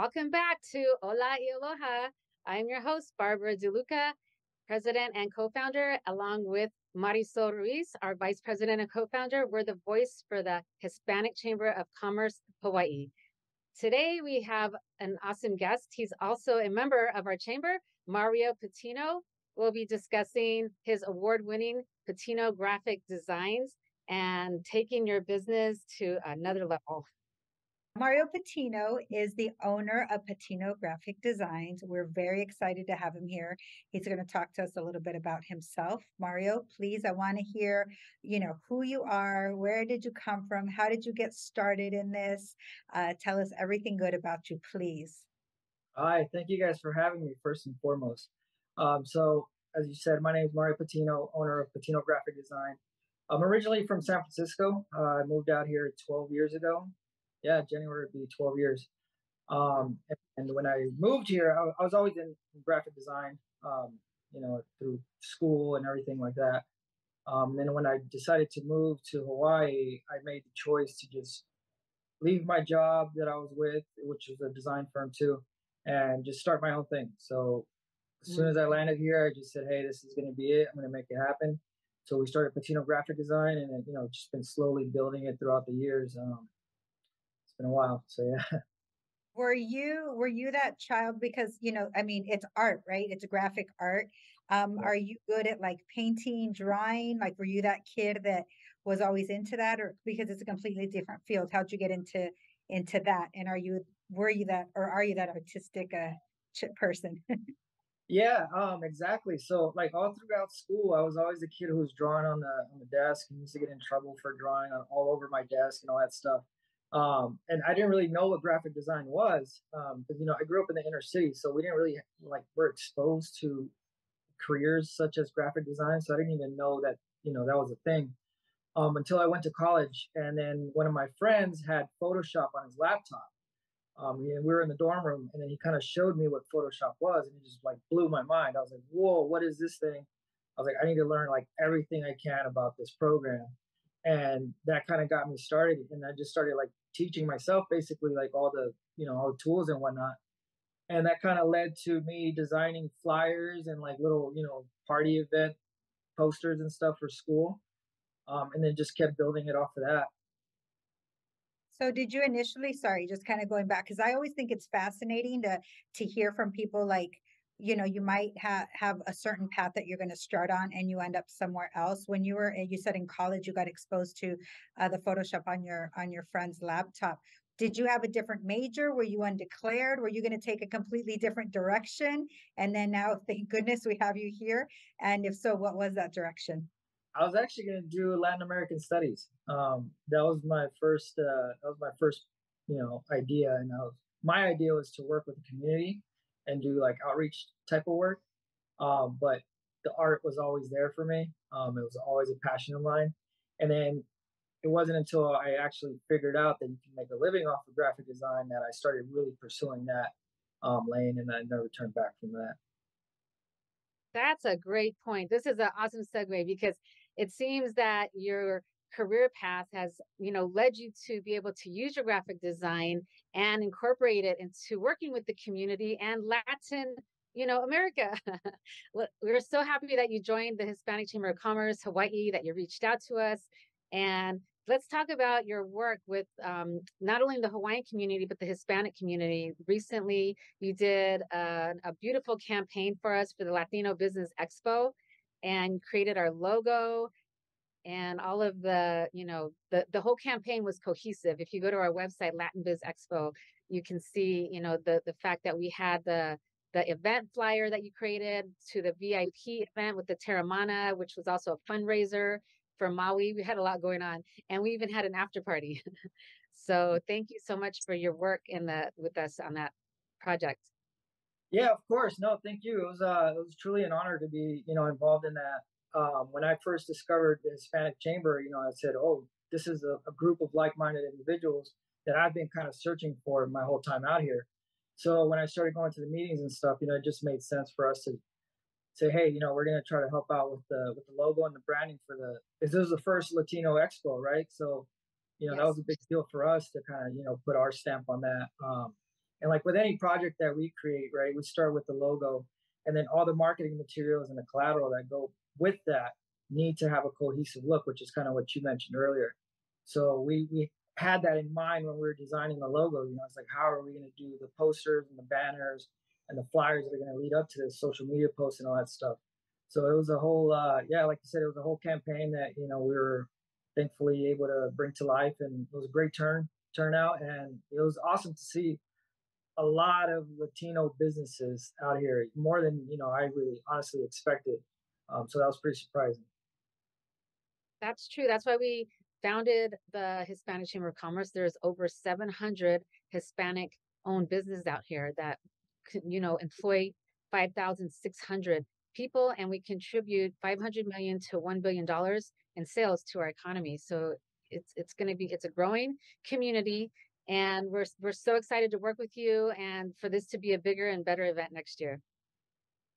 Welcome back to Ola I Aloha. I'm your host, Barbara De Lucca, president and co-founder, along with Marisol Ruiz, our vice president and co-founder. We're the voice for the Hispanic Chamber of Commerce Hawaii. Today, we have an awesome guest. He's also a member of our chamber, Mario Patino. We'll be discussing his award-winning Patino Graphic Designs and taking your business to another level. Mario Patino is the owner of Patino Graphic Designs. We're very excited to have him here. He's going to talk to us a little bit about himself. Mario, please, I want to hear, who you are, where did you come from, how did you get started in this? Tell us everything good about you, please. Hi, thank you guys for having me, first and foremost. So, as you said, my name is Mario Patino, owner of Patino Graphic Design. I'm originally from San Francisco. I moved out here 12 years ago. Yeah, January would be 12 years. And when I moved here, I was always in graphic design, through school and everything like that. And when I decided to move to Hawaii, I made the choice to just leave my job that I was with, which was a design firm too, and just start my own thing. So as soon as I landed here, I just said, hey, this is going to be it. I'm going to make it happen. So we started Patino Graphic Design and, just been slowly building it throughout the years. Been a while, so yeah. Were you that child, because it's art, right? It's graphic art. Yeah. Are you good at like painting, drawing? Like, were you that kid that was always into that, or because it's a completely different field? How'd you get into that? And are you that artistic person? Yeah, exactly. So like all throughout school, I was always the kid who was drawing on the desk and used to get in trouble for drawing on all over my desk and all that stuff. And I didn't really know what graphic design was, because I grew up in the inner city, so we didn't really we're exposed to careers such as graphic design, so I didn't even know that that was a thing until I went to college. And then one of my friends had Photoshop on his laptop, and we were in the dorm room, and then he kind of showed me what Photoshop was, and it just blew my mind. I was like, whoa, what is this thing? I was like, I need to learn everything I can about this program. And that kind of got me started, and I just started teaching myself basically all the all the tools and whatnot, and that kind of led to me designing flyers and little party event posters and stuff for school, and then just kept building it off of that. So did you initially, sorry, just kind of going back, because I always think it's fascinating to hear from people you might have a certain path that you're going to start on and you end up somewhere else. When you said in college, you got exposed to the Photoshop on your friend's laptop. Did you have a different major? Were you undeclared? Were you going to take a completely different direction? And then now, thank goodness we have you here. And if so, what was that direction? I was actually going to do Latin American studies. That was my first, idea. And my idea was to work with the community and do outreach type of work. But the art was always there for me. It was always a passion of mine. And then it wasn't until I actually figured out that you can make a living off of graphic design that I started really pursuing that lane, and I never turned back from that. That's a great point. This is an awesome segue, because it seems that your career path has, led you to be able to use your graphic design and incorporate it into working with the community and Latin, America. We're so happy that you joined the Hispanic Chamber of Commerce Hawaii, that you reached out to us. And let's talk about your work with not only the Hawaiian community, but the Hispanic community. Recently, you did a beautiful campaign for us for the Latino Business Expo and created our logo. And all of the, the whole campaign was cohesive. If you go to our website, Latin Biz Expo, you can see, the fact that we had the event flyer that you created to the VIP event with the Terramana, which was also a fundraiser for Maui. We had a lot going on, and we even had an after party. So thank you so much for your work with us on that project. Yeah, of course. No, thank you. It was truly an honor to be, involved in that. When I first discovered the Hispanic Chamber, I said, oh, this is a group of like-minded individuals that I've been kind of searching for my whole time out here. So when I started going to the meetings and stuff, it just made sense for us to say, hey, we're going to try to help out with the logo and the branding for this was the first Latino Expo, right? So, yes. That was a big deal for us to kind of, put our stamp on that. And like with any project that we create, right, we start with the logo, and then all the marketing materials and the collateral that go with that need to have a cohesive look, which is kind of what you mentioned earlier. So we had that in mind when we were designing the logo. You know, it's like, how are we going to do the posters and the banners and the flyers that are going to lead up to the social media posts and all that stuff? So it was a whole, like you said, it was a whole campaign that, you know, we were thankfully able to bring to life, and it was a great turnout. And it was awesome to see a lot of Latino businesses out here, more than, you know, I really honestly expected. So that was pretty surprising. That's true. That's why we founded the Hispanic Chamber of Commerce. There's over 700 Hispanic owned businesses out here that, you know, employ 5,600 people, and we contribute $500 million to $1 billion in sales to our economy. So it's a growing community, and we're so excited to work with you and for this to be a bigger and better event next year.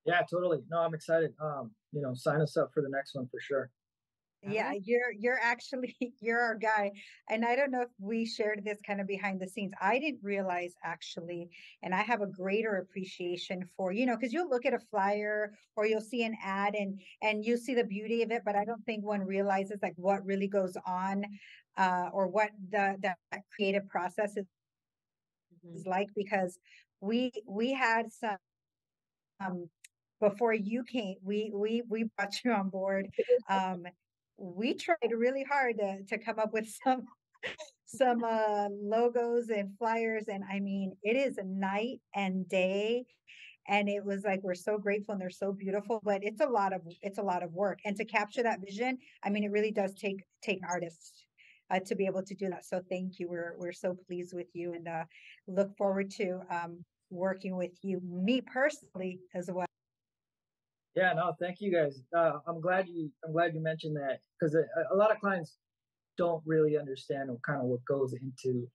Yeah, totally. No, I'm excited. You know, sign us up for the next one for sure. Yeah, you're our guy. And I don't know if we shared this kind of behind the scenes. I didn't realize actually, and I have a greater appreciation for, you know, because you'll look at a flyer or you'll see an ad and you see the beauty of it, but I don't think one realizes like what really goes on or what the creative process is like, because we had some before you came, we brought you on board. We tried really hard to come up with some logos and flyers. And I mean, it is a night and day. And it was like, we're so grateful and they're so beautiful, but it's a lot of work. And to capture that vision, I mean, it really does take artists to be able to do that. So thank you. We're so pleased with you, and look forward to working with you, me personally as well. Yeah, no, thank you guys. I'm glad you mentioned that, because a lot of clients don't really understand kind of what goes into,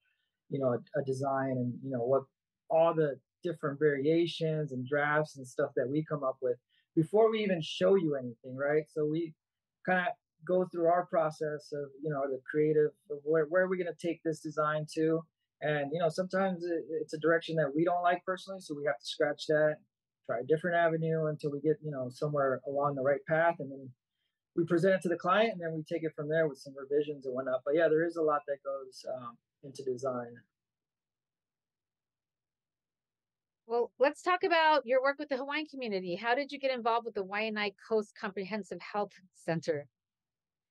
you know, a design, and, you know, what all the different variations and drafts and stuff that we come up with before we even show you anything, right? So we kind of go through our process of, you know, the creative, of where are we going to take this design to? And, you know, sometimes it's a direction that we don't like personally, so we have to scratch that, try a different avenue until we get, you know, somewhere along the right path. And then we present it to the client, and then we take it from there with some revisions and whatnot. But yeah, there is a lot that goes into design. Well, let's talk about your work with the Hawaiian community. How did you get involved with the Waianae Coast Comprehensive Health Center?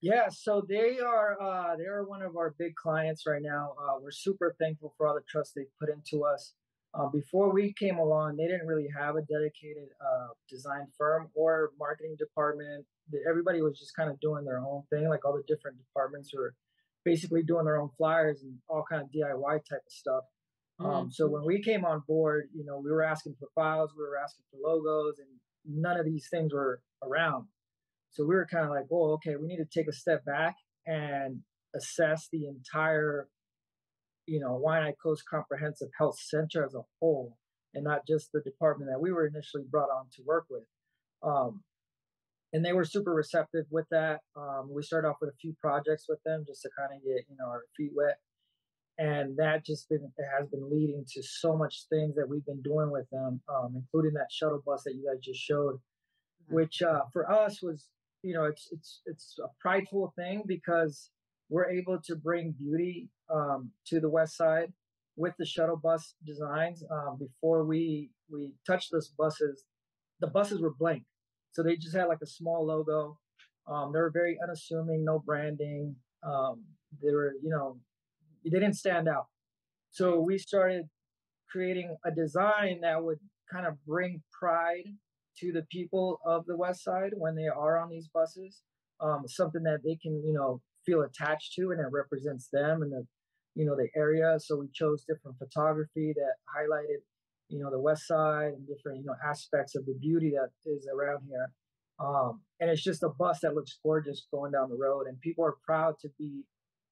Yeah, so they are one of our big clients right now. We're super thankful for all the trust they've put into us. Before we came along, they didn't really have a dedicated design firm or marketing department. Everybody was just kind of doing their own thing. Like all the different departments were basically doing their own flyers and all kind of DIY type of stuff. So when we came on board, you know, we were asking for files, we were asking for logos, and none of these things were around. So we were kind of like, well, okay, we need to take a step back and assess the entire, you know, Waianae Coast Comprehensive Health Center as a whole, and not just the department that we were initially brought on to work with. And they were super receptive with that. We started off with a few projects with them just to kind of get, you know, our feet wet. And that has been leading to so much things that we've been doing with them, including that shuttle bus that you guys just showed, which for us was, you know, it's a prideful thing, because we're able to bring beauty to the West Side with the shuttle bus designs. Before we touched those buses, the buses were blank. So they just had like a small logo. They were very unassuming, no branding. They were, you know, they didn't stand out. So we started creating a design that would kind of bring pride to the people of the West Side when they are on these buses, something that they can, you know, feel attached to, and it represents them and the, you know, the area. So we chose different photography that highlighted, you know, the West Side and different, you know, aspects of the beauty that is around here. And it's just a bus that looks gorgeous going down the road, and people are proud to be,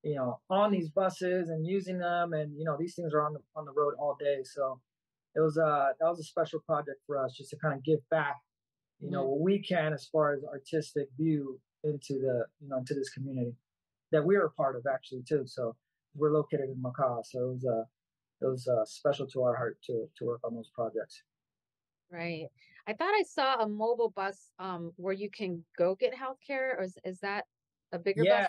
you know, on these buses and using them. And, you know, these things are on the road all day. So it was that was a special project for us, just to kind of give back, you know, what we can as far as artistic view into the, you know, into this community that we are a part of actually too. So we're located in Makaha. So it was it was special to our heart to work on those projects. Right. I thought I saw a mobile bus where you can go get healthcare, or is that a bigger bus?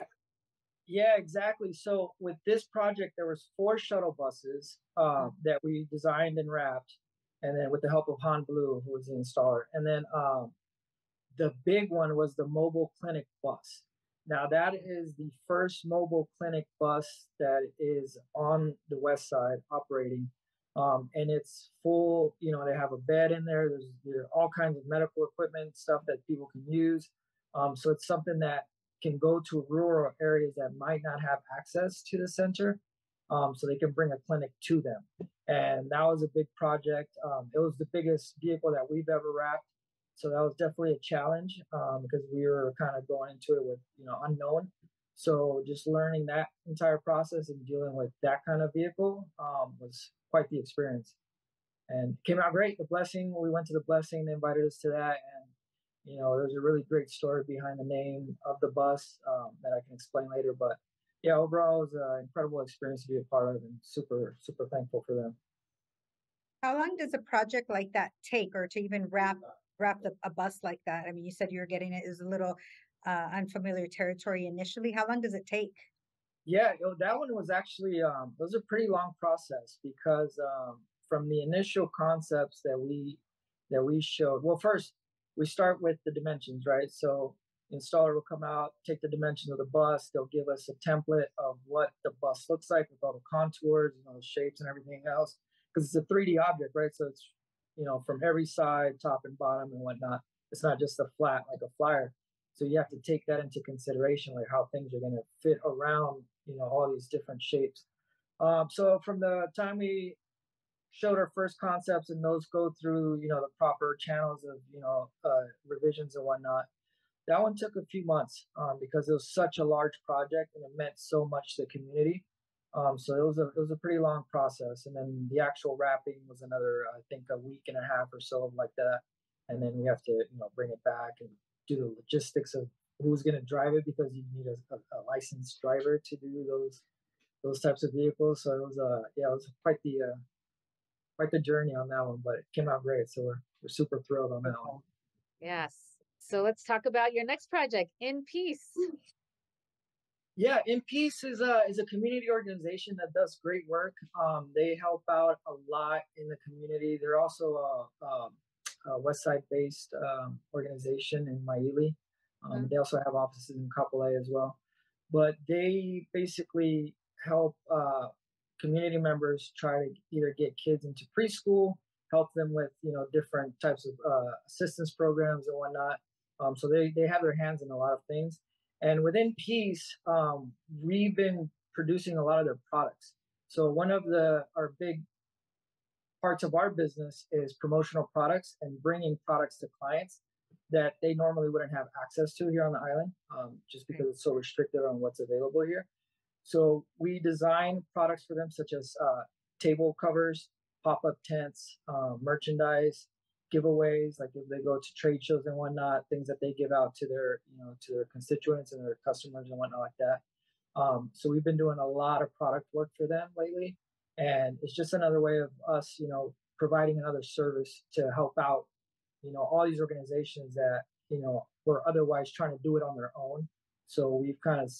Yeah, exactly. So with this project, there was 4 shuttle buses that we designed and wrapped, and then with the help of Han Blue, who was the installer. And then the big one was the mobile clinic bus. Now that is the first mobile clinic bus that is on the west side operating. And it's full, you know, they have a bed in there. There's all kinds of medical equipment, stuff that people can use. So it's something that can go to rural areas that might not have access to the center. So they can bring a clinic to them. And that was a big project. It was the biggest vehicle that we've ever wrapped. So that was definitely a challenge because we were kind of going into it with, you know, unknown. So just learning that entire process and dealing with that kind of vehicle was quite the experience, and came out great. The blessing, we went to the blessing, they invited us to that. And, you know, there's a really great story behind the name of the bus that I can explain later, but yeah, overall it was an incredible experience to be a part of, and super, super thankful for them. How long does a project like that take, or to even wrap a bus like that? I mean, you said you were getting it as a little unfamiliar territory initially. How long does it take? Yeah, that one was actually, it was a pretty long process because from the initial concepts that we showed, well, first we start with the dimensions, right? So installer will come out, take the dimensions of the bus. They'll give us a template of what the bus looks like with all the contours and all the shapes and everything else, because it's a 3D object, right? So it's, you know, from every side, top and bottom and whatnot. It's not just a flat like a flyer. So you have to take that into consideration, like how things are going to fit around, you know, all these different shapes. So from the time we showed our first concepts, and those go through, you know, the proper channels of, you know, revisions and whatnot, that one took a few months because it was such a large project and it meant so much to the community. So it was a pretty long process. And then the actual wrapping was another, I think, a week and a half or so, like that. And then we have to, you know, bring it back and do the logistics of who's going to drive it, because you need a licensed driver to do those types of vehicles. So it was quite the journey on that one, but it came out great. So we're super thrilled on that one. Yes. So let's talk about your next project, InPeace. Yeah, InPeace is a community organization that does great work. They help out a lot in the community. They're also a West Side based organization in Maile. They also have offices in Kapolei as well, but they basically help community members try to either get kids into preschool, help them with, you know, different types of assistance programs and whatnot. So they have their hands in a lot of things. And within InPeace, we've been producing a lot of their products. So one of our big parts of our business is promotional products and bringing products to clients that they normally wouldn't have access to here on the island, just because it's so restricted on what's available here. So we design products for them, such as table covers, pop-up tents, merchandise, giveaways, like if they go to trade shows and whatnot, things that they give out to their, you know, to their constituents and their customers and whatnot like that. So we've been doing a lot of product work for them lately. And it's just another way of us, you know, providing another service to help out, you know, all these organizations that, you know, were otherwise trying to do it on their own. So we've kind of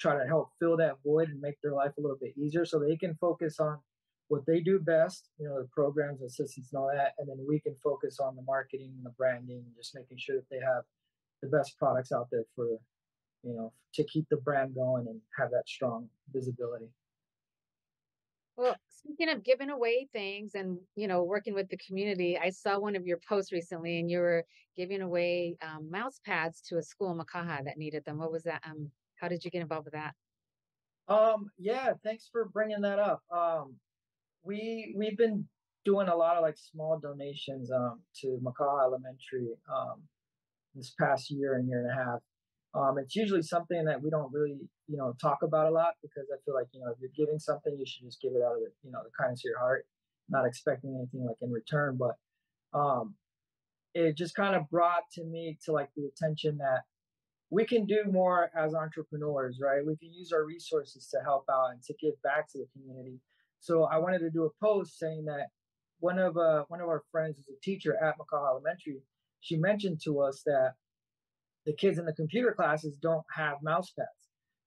tried to help fill that void and make their life a little bit easier so they can focus on what they do best, you know, the programs, assistance and all that. And then we can focus on the marketing and the branding and just making sure that they have the best products out there for, you know, to keep the brand going and have that strong visibility. Well, speaking of giving away things and, you know, working with the community, I saw one of your posts recently and you were giving away mouse pads to a school in Makaha that needed them. What was that? How did you get involved with that? Yeah, thanks for bringing that up. We've been doing a lot of like small donations to Makaha Elementary this past year and a half. It's usually something that we don't really, you know, talk about a lot, because I feel like, you know, if you're giving something, you should just give it out of the, you know, the kindness of your heart, not expecting anything like in return. But it just kind of brought to me to like the attention that we can do more as entrepreneurs, right? We can use our resources to help out and to give back to the community. So I wanted to do a post saying that one of our friends who's a teacher at McCaw Elementary, she mentioned to us that the kids in the computer classes don't have mouse pads.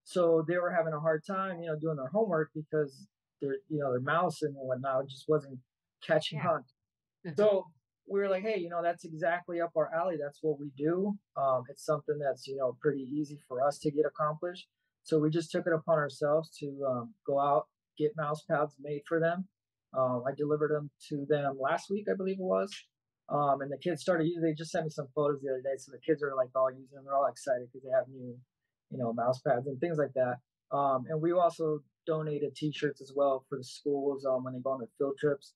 So they were having a hard time, you know, doing their homework because their, you know, their mouse and whatnot just wasn't catching on. So we were like, hey, you know, that's exactly up our alley. That's what we do. It's something that's, you know, pretty easy for us to get accomplished. So we just took it upon ourselves to go out, get mouse pads made for them. I delivered them to them last week, I believe it was. And the kids started using, they just sent me some photos the other day. So the kids are like all using them. They're all excited because they have new, you know, mouse pads and things like that. And we also donated T-shirts as well for the schools when they go on their field trips.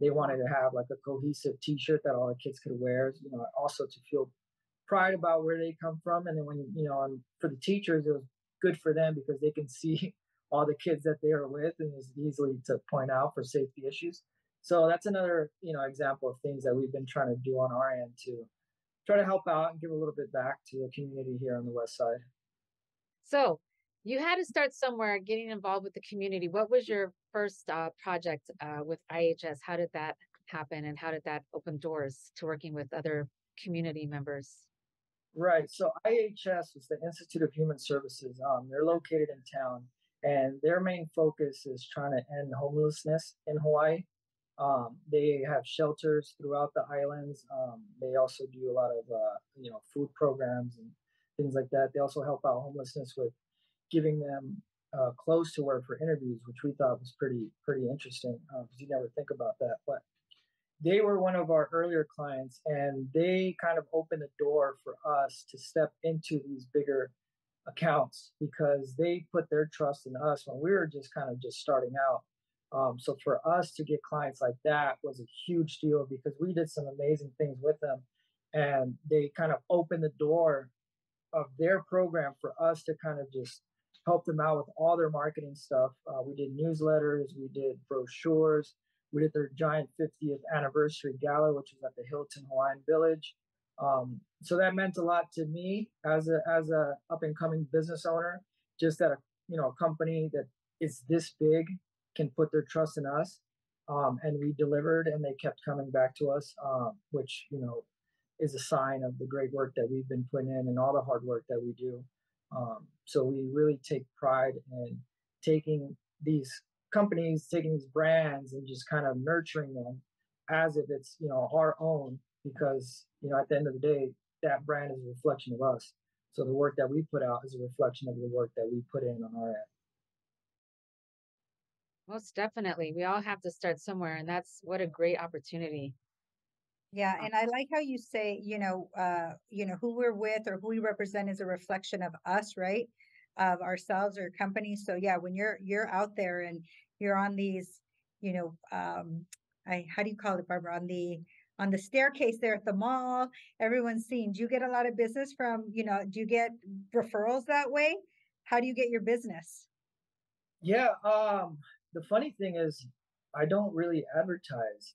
They wanted to have like a cohesive T-shirt that all the kids could wear, you know, also to feel pride about where they come from. And then when, you know, and for the teachers, it was good for them because they can see all the kids that they are with and it's easily to point out for safety issues. So that's another, you know, example of things that we've been trying to do on our end to try to help out and give a little bit back to the community here on the West Side. So you had to start somewhere getting involved with the community. What was your first project with IHS? How did that happen and how did that open doors to working with other community members? Right. So IHS is the Institute of Human Services. They're located in town and their main focus is trying to end homelessness in Hawaii. They have shelters throughout the islands. They also do a lot of, you know, food programs and things like that. They also help out homelessness with giving them clothes to wear for interviews, which we thought was pretty interesting because you never think about that. But they were one of our earlier clients, and they kind of opened the door for us to step into these bigger accounts because they put their trust in us when we were just kind of just starting out. So for us to get clients like that was a huge deal because we did some amazing things with them, and they kind of opened the door of their program for us to kind of just help them out with all their marketing stuff. We did newsletters, we did brochures, we did their giant 50th anniversary gala, which was at the Hilton Hawaiian Village. So that meant a lot to me as a up and coming business owner, just that, you know, a company that is this big can put their trust in us. And we delivered and they kept coming back to us, which, you know, is a sign of the great work that we've been putting in and all the hard work that we do. So we really take pride in taking these companies, taking these brands and just kind of nurturing them as if it's, you know, our own, because, you know, at the end of the day, that brand is a reflection of us. So the work that we put out is a reflection of the work that we put in on our end. Most definitely. We all have to start somewhere, and that's what a great opportunity. Yeah. And I like how you say, you know, who we're with or who we represent is a reflection of us, right? Of ourselves or companies. So yeah, when you're out there and you're on these, you know, how do you call it, Barbara, on the staircase there at the mall, everyone's seeing, do you get a lot of business from, you know, do you get referrals that way? How do you get your business? Yeah. The funny thing is I don't really advertise,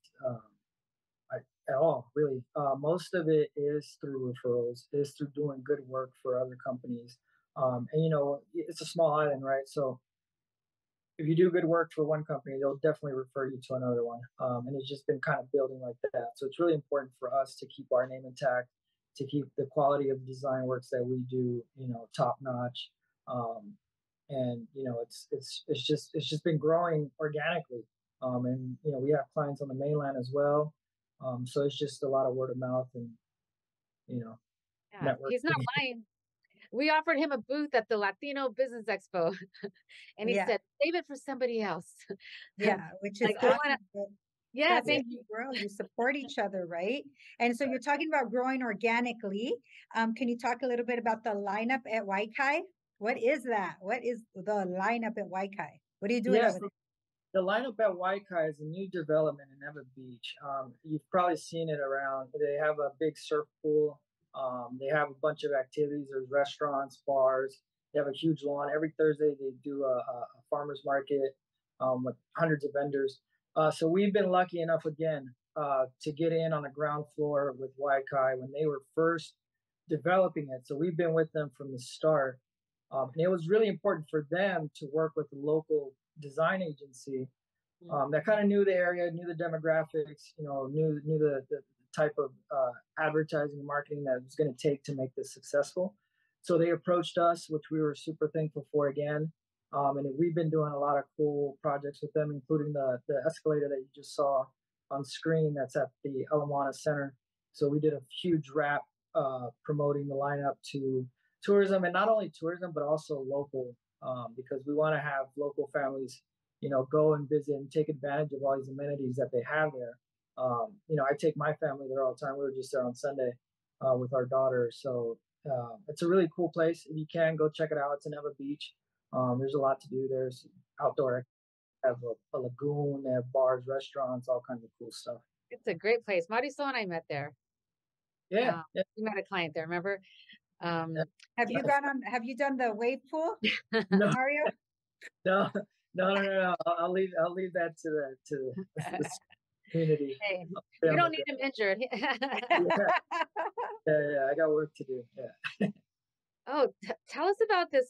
at all, really. Most of it is through referrals, is through doing good work for other companies. And, you know, it's a small island, right? So if you do good work for one company, they'll definitely refer you to another one. And it's just been kind of building like that. So it's really important for us to keep our name intact, to keep the quality of design works that we do, you know, top notch. And, you know, it's just been growing organically. And, you know, we have clients on the mainland as well. So it's just a lot of word of mouth and, you know, yeah, he's not lying. We offered him a booth at the Latino Business Expo and he said, save it for somebody else. Yeah. Which is like, awesome. Yeah. Thank you. You support each other. Right. And so you're talking about growing organically. Can you talk a little bit about the lineup at WaiKai? What is that? What is the lineup at WaiKai? What are you doing over there? The lineup at WaiKai is a new development in Eva Beach. You've probably seen it around. They have a big surf pool. They have a bunch of activities. There's restaurants, bars. They have a huge lawn. Every Thursday, they do a farmer's market with hundreds of vendors. So we've been lucky enough, again, to get in on the ground floor with WaiKai when they were first developing it. So we've been with them from the start. And it was really important for them to work with the local design agency that kind of knew the area, knew the demographics, you know, knew the type of advertising and marketing that it was going to take to make this successful. So they approached us, which we were super thankful for again. And we've been doing a lot of cool projects with them, including the escalator that you just saw on screen that's at the Ala Moana Center. So we did a huge wrap promoting the lineup to tourism, and not only tourism, but also local, because we want to have local families, you know, go and visit and take advantage of all these amenities that they have there. You know, I take my family there all the time. We were just there on Sunday with our daughter. So it's a really cool place. If you can, go check it out. It's in Eva Beach. There's a lot to do. There's outdoor, have a lagoon, they have bars, restaurants, all kinds of cool stuff. It's a great place. Marisol and I met there. Yeah. Yeah. You met a client there, remember? Yeah. Have you done the wave pool, no. Mario? No. I'll leave that to the community. Hey, we don't need him injured. Yeah. I got work to do. Yeah. Oh, tell us about this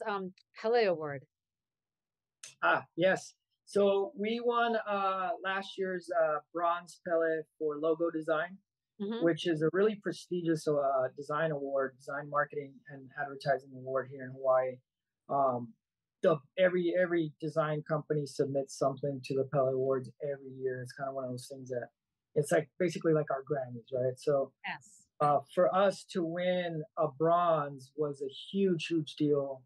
Pele Award. Yes. So we won last year's Bronze Pele for logo design, which is a really prestigious design award, design marketing and advertising award here in Hawaii. Every design company submits something to the Pele Awards every year. It's kind of one of those things that it's like basically like our Grammys, right? So yes. For us to win a bronze was a huge deal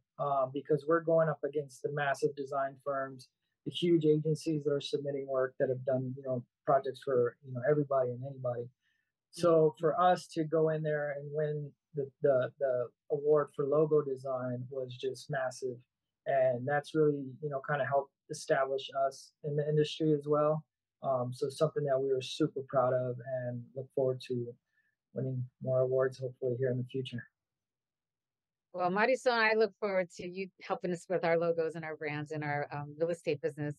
because we're going up against the massive design firms, the huge agencies that are submitting work that have done, you know, projects for, you know, everybody and anybody. So for us to go in there and win the award for logo design was just massive, and that's really, you know, kind of helped establish us in the industry as well. So something that we were super proud of and look forward to winning more awards, hopefully here in the future. Well, Marisol and I look forward to you helping us with our logos and our brands and our real estate business.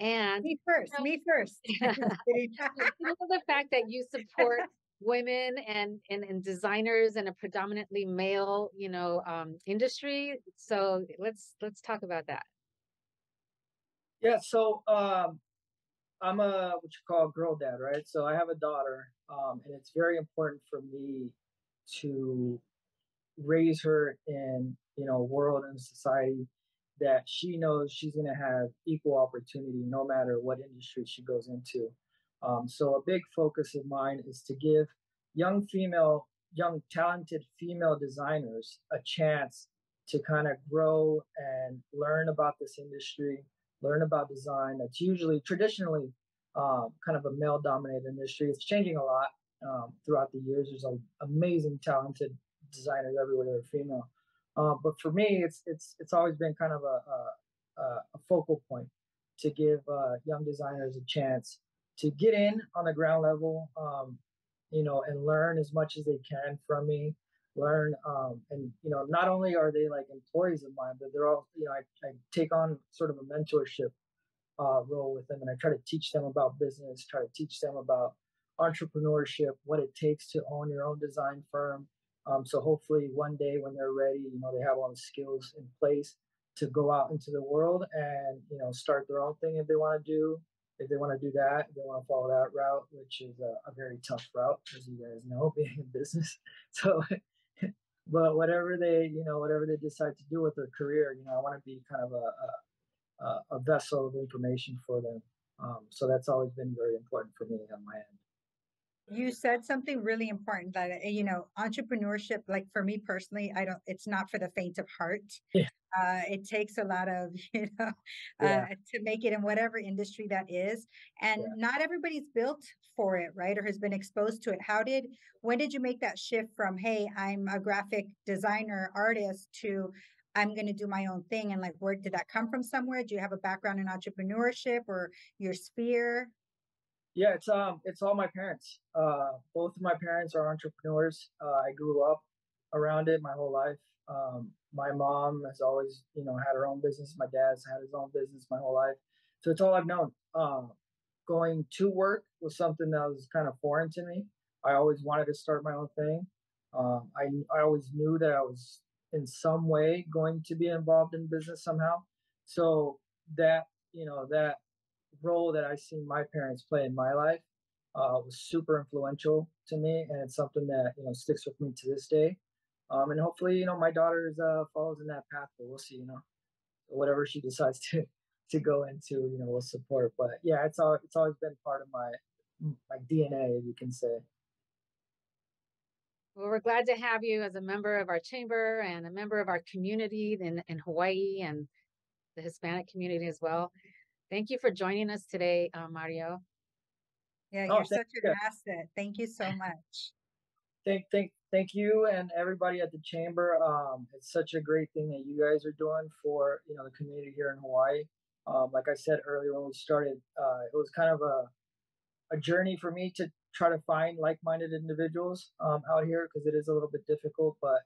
And me first. The fact that you support women and designers in a predominantly male, you know, industry. So let's talk about that. Yeah. So, I'm a, what you call a girl dad, right? So I have a daughter, and it's very important for me to raise her in, you know, a world and society that she knows she's going to have equal opportunity no matter what industry she goes into. So a big focus of mine is to give young talented female designers a chance to kind of grow and learn about this industry, learn about design. That's usually traditionally kind of a male-dominated industry. It's changing a lot throughout the years. There's amazing, talented designers everywhere that are female. But for me, it's always been kind of a focal point to give young designers a chance to get in on the ground level, you know, and learn as much as they can from me. And, you know, not only are they like employees of mine, but they're all, you know, I take on sort of a mentorship role with them, and I try to teach them about business, try to teach them about entrepreneurship, what it takes to own your own design firm. So hopefully one day when they're ready, you know, they have all the skills in place to go out into the world and, you know, start their own thing if they want to do that, they want to follow that route, which is a very tough route, as you guys know, being in business. So, but whatever they decide to do with their career, you know, I want to be kind of a vessel of information for them. So that's always been very important for me on my end. You said something really important that, you know, entrepreneurship, like for me personally, it's not for the faint of heart. Yeah. It takes a lot of, you know, to make it in whatever industry that is. And not everybody's built for it, right? Or has been exposed to it. When did you make that shift from, hey, I'm a graphic designer artist to I'm going to do my own thing? And like, where did that come from somewhere? Do you have a background in entrepreneurship or your sphere? Yeah, it's all my parents. Both of my parents are entrepreneurs. I grew up around it my whole life. My mom has always, you know, had her own business. My dad's had his own business my whole life. So it's all I've known. Going to work was something that was kind of foreign to me. I always wanted to start my own thing. I always knew that I was in some way going to be involved in business somehow. So that, you know, that role that I see my parents play in my life was super influential to me, and it's something that, you know, sticks with me to this day. And hopefully, you know, my daughter follows in that path, but we'll see, you know, whatever she decides to go into, you know, we'll support. But yeah, it's always been part of my DNA, you can say. Well, we're glad to have you as a member of our chamber and a member of our community in Hawaii and the Hispanic community as well. Thank you for joining us today, Mario. Yeah, you're such an asset. Thank you so much. Thank you and everybody at the chamber. It's such a great thing that you guys are doing for, you know, the community here in Hawaii. Like I said earlier when we started, it was kind of a journey for me to try to find like-minded individuals out here, because it is a little bit difficult. But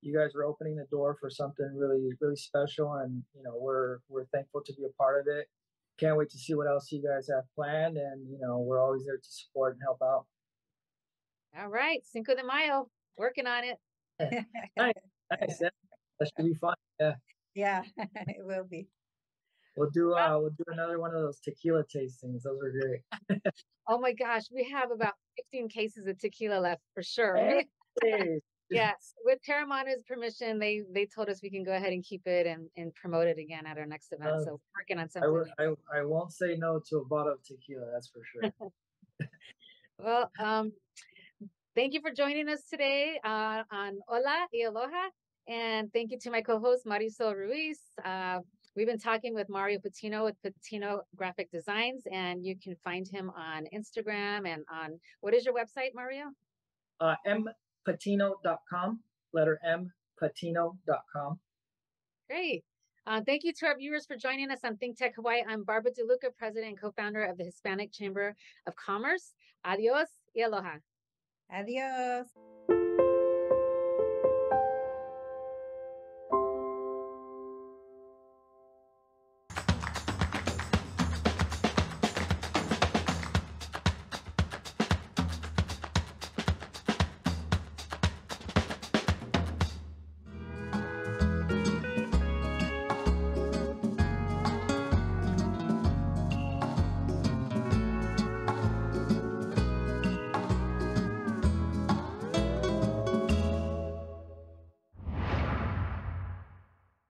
you guys were opening the door for something really, really special, and you know we're thankful to be a part of it. Can't wait to see what else you guys have planned, and you know we're always there to support and help out. All right, Cinco de Mayo. Working on it. Nice. That should be fun. Yeah, it will be. We'll do another one of those tequila tastings. Those were great. Oh my gosh, we have about 15 cases of tequila left for sure. Right? Hey. Yes, with Terramana's permission, they told us we can go ahead and keep it and promote it again at our next event. So we're working on something. I won't say no to a bottle of tequila. That's for sure. Well, thank you for joining us today on Hola y Aloha. And thank you to my co-host, Marisol Ruiz. We've been talking with Mario Patino with Patino Graphic Designs, and you can find him on Instagram and on, what is your website, Mario? mpatino.com, letter M, patino.com. Great. Thank you to our viewers for joining us on ThinkTech Hawaii. I'm Barbara De Lucca, president and co-founder of the Hispanic Chamber of Commerce. Adios y aloha. Adios.